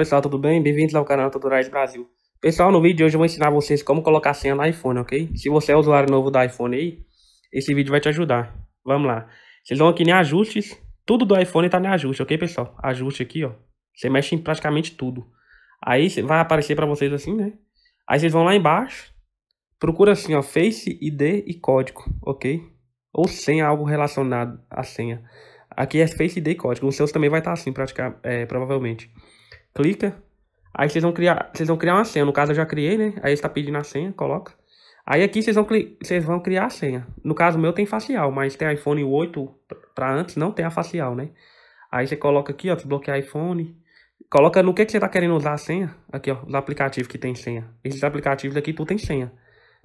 pessoal, tudo bem? Bem-vindos ao canal Tutoriais Brasil. Pessoal, no vídeo de hoje eu vou ensinar vocês como colocar senha no iPhone, ok? Se você é usuário novo do iPhone aí, esse vídeo vai te ajudar. Vamos lá. Vocês vão aqui em ajustes, tudo do iPhone tá em ajuste, ok pessoal? Ajuste aqui, ó. Você mexe em praticamente tudo. Aí vai aparecer pra vocês assim, né? Aí vocês vão lá embaixo, procura assim, ó, Face ID e código, ok? Ou senha, algo relacionado à senha. Aqui é Face ID e código, os seus também vai estar assim, provavelmente. Clica, aí vocês vão criar uma senha, no caso eu já criei, né? Aí está pedindo a senha, coloca. Aí aqui vocês vão criar a senha. No caso meu tem facial, mas tem iPhone 8 para antes não tem a facial, né? Aí você coloca aqui, ó, desbloquear iPhone. Coloca no que você tá querendo usar a senha. Aqui, ó, os aplicativos que tem senha. Esses aplicativos aqui tudo tem senha.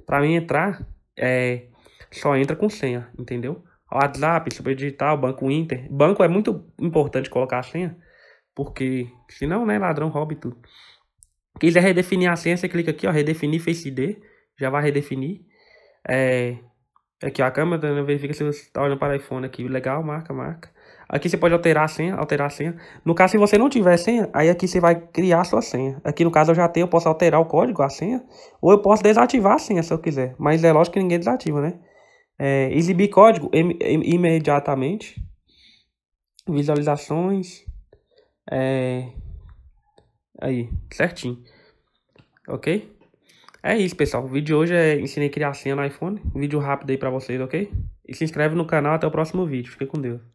Para mim entrar, só entra com senha, entendeu? WhatsApp, Superdigital, Banco Inter. Banco é muito importante colocar a senha. Porque senão, né, ladrão rouba e tudo. Quiser redefinir a senha, você clica aqui, ó, redefinir Face ID. Já vai redefinir. Aqui, ó, a câmera verifica se você está olhando para o iPhone aqui. Legal, marca. Aqui você pode alterar a senha. No caso, se você não tiver senha, aí aqui você vai criar a sua senha. Aqui, no caso, eu já tenho, eu posso alterar o código, a senha. Ou eu posso desativar a senha, se eu quiser. Mas é lógico que ninguém desativa, né? Exibir código imediatamente. Visualizações... Aí, certinho. Ok? É isso, pessoal. O vídeo de hoje é ensinei a criar senha no iPhone. Um vídeo rápido aí pra vocês, ok? E se inscreve no canal. Até o próximo vídeo. Fique com Deus.